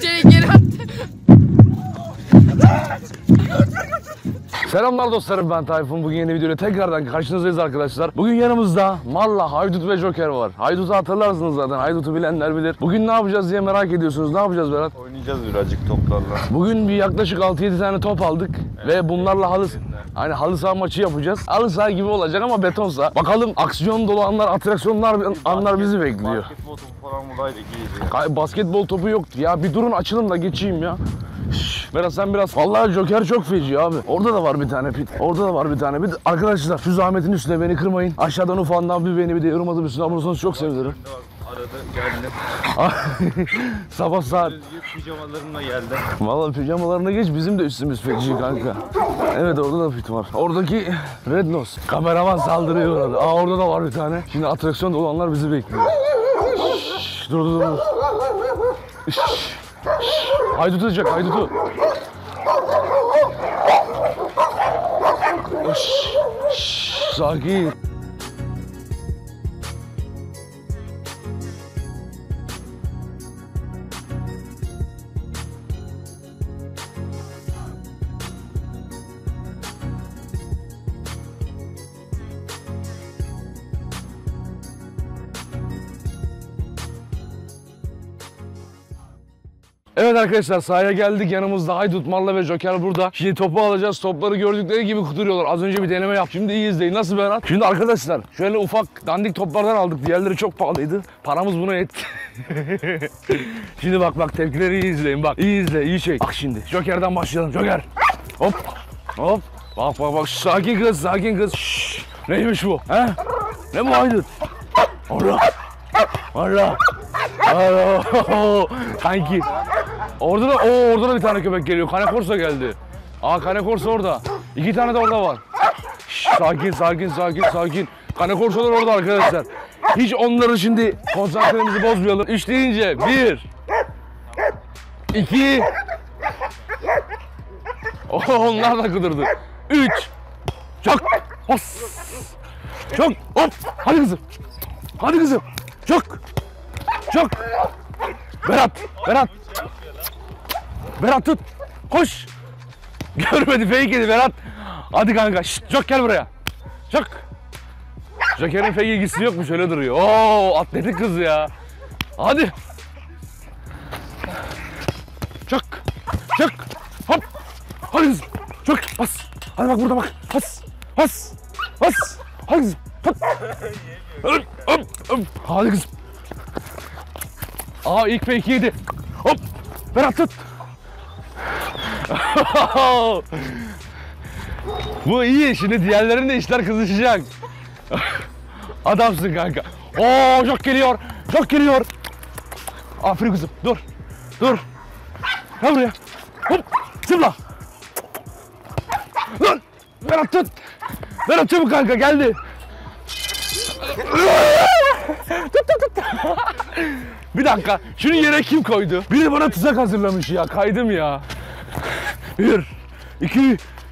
C'yi geri attı. Selamlar dostlarım, ben Tayfun. Bugün yeni videoyla tekrardan karşınızdayız arkadaşlar. Bugün yanımızda Marla, Haydut ve Joker var. Haydut'u hatırlarsınız zaten, Haydut'u bilenler bilir. Bugün ne yapacağız diye merak ediyorsunuz. Ne yapacağız Berat? Oynayacağız birazcık toplarla. Bugün bir yaklaşık 6-7 tane top aldık. Evet, ve bunlarla halı saha maçı yapacağız. Halı saha gibi olacak ama beton saha. Bakalım aksiyon dolu anlar, atraksiyonlar anlar bizi bekliyor. Basketbol topu falan buradaydı, iyiydi. Basketbol topu yoktu ya, bir durun açılın da geçeyim ya. Berat sen biraz. Vallahi Joker çok feci abi. Orada da var bir tane Pit. Orada da var bir tane Pit. Arkadaşlar Füz Ahmet'in üstüne beni kırmayın. Aşağıdan ufandan bir beni bir de yorum atıp üstüne abonursanız çok sevinirim. Arada geldim. Sabah saat. Pijamalarına geldi. Vallahi pijamalarına geç, bizim de üstümüz feci kanka. Evet orada da Pit var. Oradaki Red Nose. Kameraman saldırıyor orada. Aa orada da var bir tane. Şimdi atraksiyonda olanlar bizi bekliyor. Şşş, dur. Şşş. Haydut atacak, Haydut'u. Sakin. Evet arkadaşlar, sahaya geldik. Yanımızda Haydut, Marla ve Joker burada. Şimdi topu alacağız. Topları gördükleri gibi kuduruyorlar. Az önce bir deneme yaptım. Şimdi iyi izleyin. Nasıl Berat? Şimdi arkadaşlar şöyle ufak dandik toplardan aldık. Diğerleri çok pahalıydı. Paramız buna yetti. Şimdi bak tepkileri iyi izleyin. Bak iyi izle, iyi şey. Bak şimdi Joker'den başlayalım. Joker. Hop. Hop. Bak. Sakin kız, sakin kız. Şşş. Neymiş bu? He? Ne bu Haydut? Allah. Sanki. Orada da bir tane köpek geliyor. Kane Corso geldi. Aa Kane Corso orada. İki tane de orada var. Şş, sakin. Kane Corso'lar orada arkadaşlar. Hiç onları şimdi konsantremizi bozmayalım. Üç deyince bir. İki. Onlar da kıdırdı. Üç. Çok. Os. Çok. Hop. Hadi kızım. Çok. Berat. Berat tut. Koş. Görmedi, fake'iydi Berat. Hadi kanka. Şşt, Jok gel buraya. Jok. Joker'in fake ilgisi yokmuş, öyle duruyor. Oo, atletik kız ya. Hadi. Jok. Hop. Hadi kızım. Jok. Bas. Hadi bak burada bak. Bas. Hadi kızım. Tut. Hop. Hadi kızım. Aa ilk fake yedi. Hop. Berat tut. Bu iyi, şimdi diğerlerinde işler kızışacak. Adamsın kanka. Oo çok geliyor. Aferin kızım, dur. Gel buraya. Hop, zıpla. Dur, Berat tut. Berat çabuk kanka, geldi. Tut. Bir dakika, şunu yere kim koydu? Biri bana tuzak hazırlamış ya, kaydım ya. 1, 2,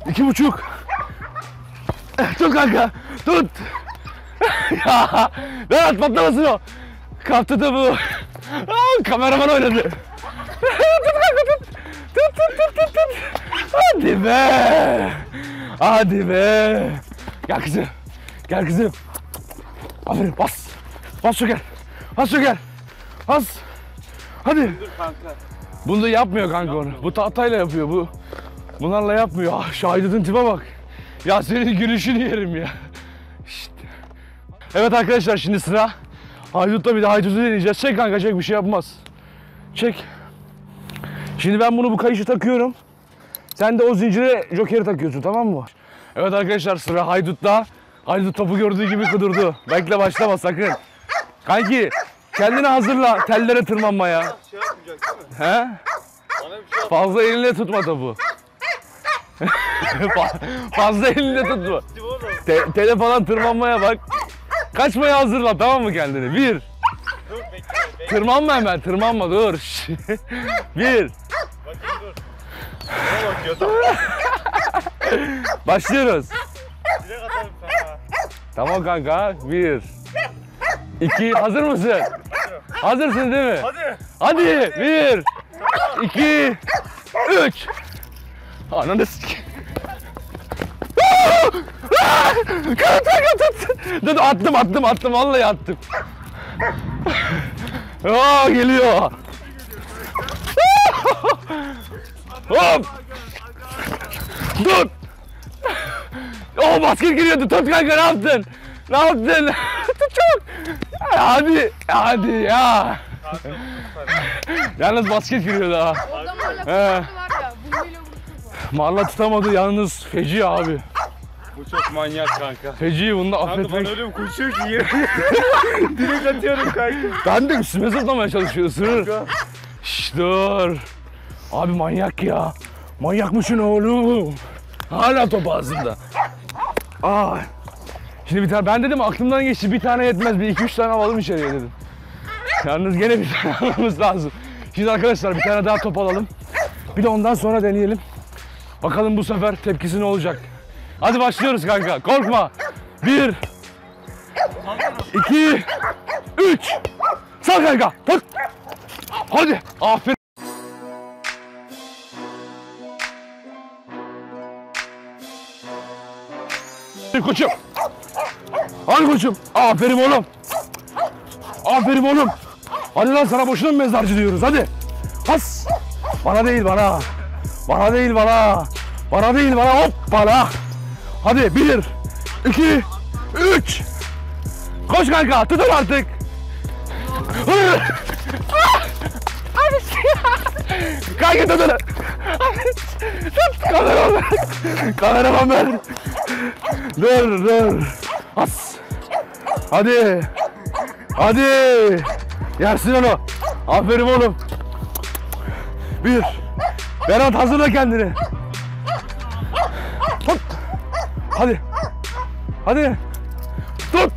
2,5. Tut kanka, tut. Ya, Berat patlamasın o. Kaptı da bu. Kameraman oynadı. Tut kanka, tut. Hadi be. Gel kızım. Aferin, bas Joker. Bas. Hadi. Bunu da yapmıyor kanka onu. Bu tahtayla yapıyor bu. Bunlarla yapmıyor. Ah, Şahidet'in tipe bak. Ya senin gülüşünü yerim ya. İşte. Evet arkadaşlar, şimdi sıra Haydut'ta, bir de Haydut'u deneyeceğiz. Çek kanka, çek, bir şey yapmaz. Çek. Şimdi ben bunu, bu kayışı takıyorum. Sen de o zincire Joker'i takıyorsun, tamam mı? Evet arkadaşlar, sıra Haydut'ta. Haydut topu gördüğü gibi kudurdu. Bekle, başlama sakın. Kanki kendini hazırla tellere tırmanmaya. Şey yapmayacak değil mi? He? Şey fazla elinle tutma topu. Fazla elinle tutma. Tele falan tırmanmaya bak. Kaçmaya hazırla, tamam mı kendini? 1. Dur, bekle. Tırmanma hemen, tırmanma, dur. 1. Bakayım dur. Ne bakıyor? Başlıyoruz. Direkt atarım kanka. Tamam kanka. 1. 2. Hazır mısın? Hazırım. Hazırsın değil mi? Hadi. Hadi. 1, 2, 3. Ananı s**k. Dur attım vallahi attım. Aa geliyor. Hop. Dur. O basket giriyordu. Tut kanka, ne yaptın? Ne yaptın? Çok. Hadi. Hadi ya. Yalnız basket giriyordu ha. Marla tutamadı yalnız, feci abi. Bu çok manyak kanka. Feci, bunu da affetmek. Kanka ben öyle bir koşuyor ki yerim. Direkt atıyorum kanka. Ben de üstüme zıplamaya çalışıyor, ısırır. Şşş dur. Abi manyak ya. Manyakmışsın oğlum. Hala top ağzında. Aa. Şimdi bir tane, ben dedim aklımdan geçti, bir tane yetmez, bir iki üç tane alalım içeriye dedim. Yalnız gene bir tane almamız lazım. Şimdi arkadaşlar bir tane daha top alalım. Bir de ondan sonra deneyelim. Bakalım bu sefer tepkisi ne olacak? Hadi başlıyoruz kanka. Korkma. 1, 2, 3. Sal kanka. Tut. Hadi. Aferin. Koçum. Hadi koçum. Aferin oğlum. Aferin oğlum. Hadi lan, sana boşuna mı mezarcı diyoruz? Hadi. Has. Bana değil bana. Bana değil bana. Bana değil bana. Hop bana. Hadi 1, 2, 3. Koş kanka, tutun artık. Abi kanka tutun. Tut kameraman. Kameraman ver. Dur. As. Hadi. Hadi. Yersin onu. Aferin oğlum. 1. Berat hazırla kendini. Tut. Hadi. Hadi. Tut.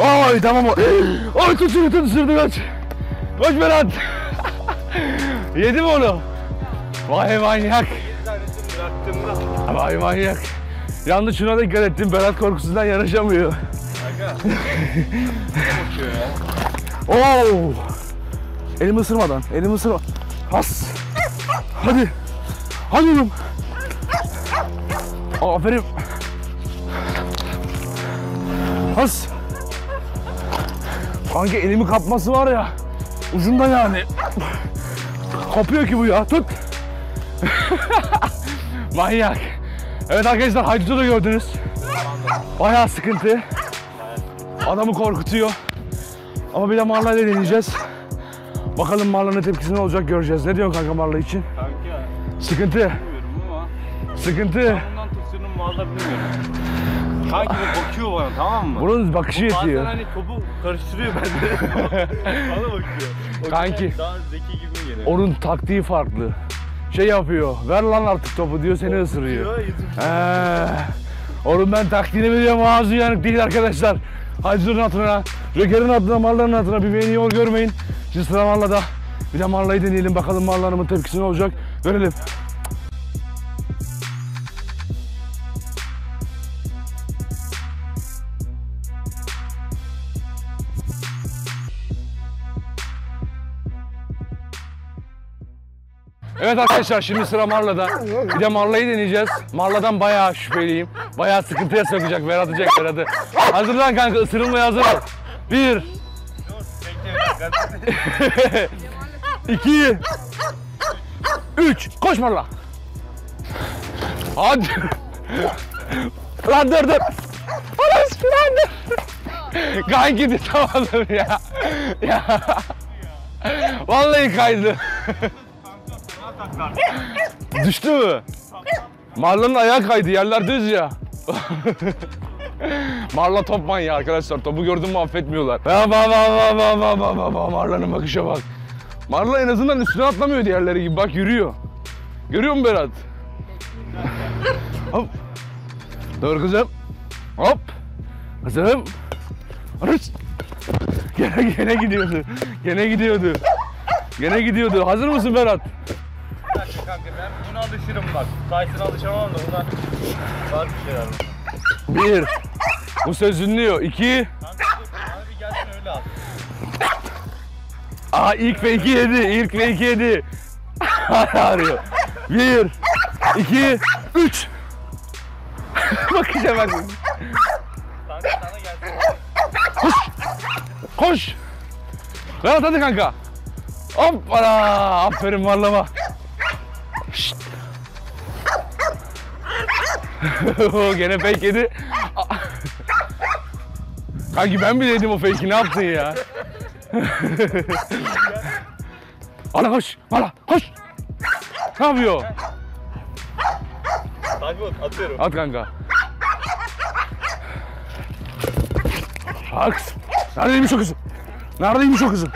Oy tamam o. Oy tut kaç. Koş Berat. Yedi mi onu? Vay manyak. Vay manyak. Yalnız şuna dikkat ettim. Berat korkusundan yanaşamıyor. Ooo! Elimi ısırmadan, elimi ısırma. Has! Hadi! Hadi oğlum! Aferin! Has! Kanka elimi kapması var ya, ucunda yani. Kapıyor ki bu ya, tut! Manyak! Evet arkadaşlar, Haydut'u da gördünüz. Bayağı sıkıntı. Adamı korkutuyor. Ama bir de Marla ile deneyeceğiz. Bakalım Marla'nın tepkisi ne olacak, göreceğiz. Ne diyorsun kanka Marla için? Kanka. Sıkıntı. Ama. Sıkıntı. Ondan tepsinin Marla bilmiyorum. Kanka bakıyor bana, tamam mı? Bunun bakışı yetiyor. Bazen hani topu karıştırıyor bende. Bana bakıyor. O kanki. Daha zeki gibi geliyor. Onun taktiği farklı. Şey yapıyor. Ver lan artık topu diyor, seni ısırıyor. Oğlum ben taktiğini biliyorum, ağzı yanık değil arkadaşlar. Haydut'un adına, Joker'in adına, Marla'nın adına bir beni yol görmeyin. Şimdi sıra Marla'da. Bir de Marla'yı deneyelim, bakalım Marla'nın tepkisi ne olacak. Görelim. Evet arkadaşlar, şimdi sıra Marla'da. Bir de Marla'yı deneyeceğiz. Marla'dan bayağı şüpheliyim. Bayağı sıkıntıya sokacak, ver atacak, ver atı. Hazırlan kanka, ısırılmaya hazır ol. 1, 2, 3. Koş Marla. Hadi. Lan dur. Kanki de tamamdır ya. Vallahi kaydı. Düştü mü? Marla'nın ayağı kaydı, yerler düz ya. Marla top manyağı arkadaşlar, topu gördün mü affetmiyorlar. Marla'nın bakışa bak. Marla en azından üstüne atlamıyor diğerleri gibi, bak yürüyor. Görüyor musun Berat? Hop. Dur kızım. Hop. Kızım. Gene gidiyordu. Hazır mısın Berat? Kanka ben bunu düşürüm bak. Tyson'a alışamam da bunlar var bir şeyler. Bir. Bu söz ünlüyor. İki. Abi gelsin öyle at. Aha ilk ve iki yedi. İlk ve iki yedi. Hala arıyor. Bir. İki. Üç. Bakışa bak. Sana gelsin. Koş. Koş. Berat hadi kanka. Hoppala. Aferin Marla'ma. Şşşt. Gene fake yedi. Kanki ben bile yedim o fake'i, ne yaptın ya? Ana koş. Ana koş. Ne yapıyor? Takip atıyorum. At kanka. Aks. Neredeymiş o kızım? Neredeymiş o kızım?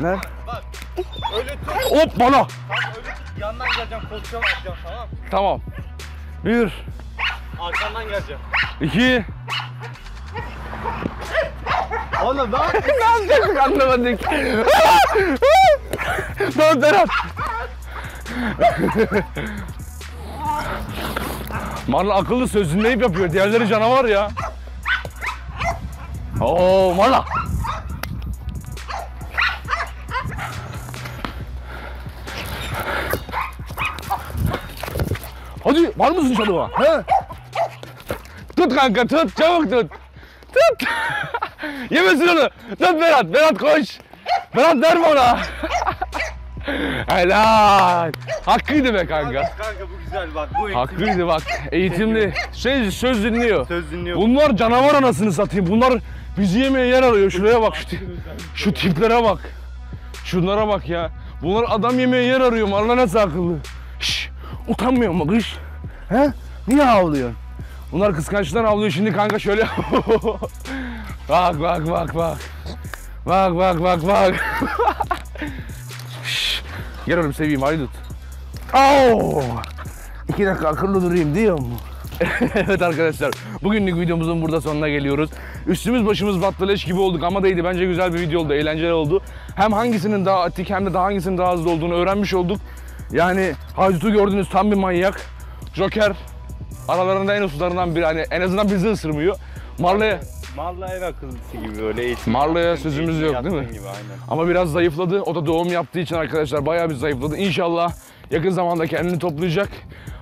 Ne? Bak. Öyle tut. Hop bana. Tamam öyle tut. Yandan geleceğim. Koltuğa atacağım, tamam. Tamam. Bir. Arkandan geleceğim. İki. Oğlum lan. Ne yapacaktık anlamadık. Dur Berat. Marla akıllı, sözünü deyip yapıyor. Diğerleri canavar ya. Oo Marla. Hadi var mısın çalıma? He? Tut kanka tut, çabuk tut. Tut. Yemesin onu. Tut Berat. Berat koş. Berat der mi ona? Helal. Hakkıydı be kanka. Kanka bu güzel bak. Bu hakkıydı bak. Eğitimli. Şey söz dinliyor. Söz dinliyor. Bunlar canavar anasını satayım. Bunlar bizi yemeye yer arıyor. Şuraya bak. Şu tiplere bak. Şunlara bak ya. Bunlar adam yemeye yer arıyor. Marla nasıl akıllı. Şşş. Utanmıyor mu kız? He? Niye havlıyorsun? Bunlar kıskançlıktan havlıyor şimdi kanka şöyle. Bak bak bak bak. Bak bak bak bak. Gel oğlum seveyim Haydut. Ooo! 2 dakika akıllı durayım diyor mu? Evet arkadaşlar, bugünlük videomuzun burada sonuna geliyoruz. Üstümüz başımız battı, leş gibi olduk ama değdi. Bence güzel bir video oldu, eğlenceli oldu. Hem hangisinin daha atik hem de daha hangisinin daha hızlı olduğunu öğrenmiş olduk. Yani Haydut'u gördünüz, tam bir manyak. Joker aralarında en uslularından biri, hani en azından bizi ısırmıyor. Marla ev akıllısı gibi böyle eğitim. Marla'ya sözümüz yok değil mi? Gibi, ama biraz zayıfladı. O da doğum yaptığı için arkadaşlar bayağı bir zayıfladı. İnşallah yakın zamanda kendini toplayacak.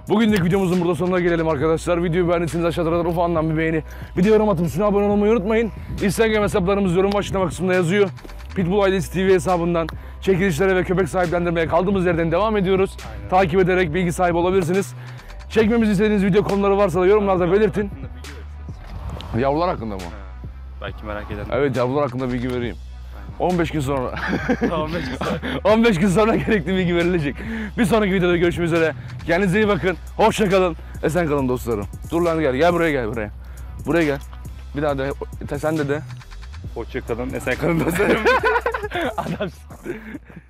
Bugünlük videomuzun burada sonuna gelelim arkadaşlar. Videoyu beğendiyseniz aşağıdan ufağından bir beğeni. Bir de yorum atın, üstüne abone olmayı unutmayın. Instagram hesaplarımız yorum açıklama kısmında yazıyor. Pitbull Ailesi TV hesabından çekilişlere ve köpek sahiplendirmeye kaldığımız yerden devam ediyoruz. Aynen. Takip ederek bilgi sahibi olabilirsiniz. Çekmemizi istediğiniz video konuları varsa da yorumlarda belirtin. Yavrular hakkında mı? Belki merak ederim. Evet, yavrular hakkında bilgi vereyim. Aynen. 15 gün sonra. 15 gün sonra. 15 gün sonra gerekli bilgi verilecek. Bir sonraki videoda görüşmek üzere. Kendinize iyi bakın. Hoşça kalın. Esen kalın dostlarım. Dur lan gel. Gel buraya, gel buraya. Buraya gel. Bir daha de sen de de. Hoşça kalın. Esen kalın dostlarım. Adamsın.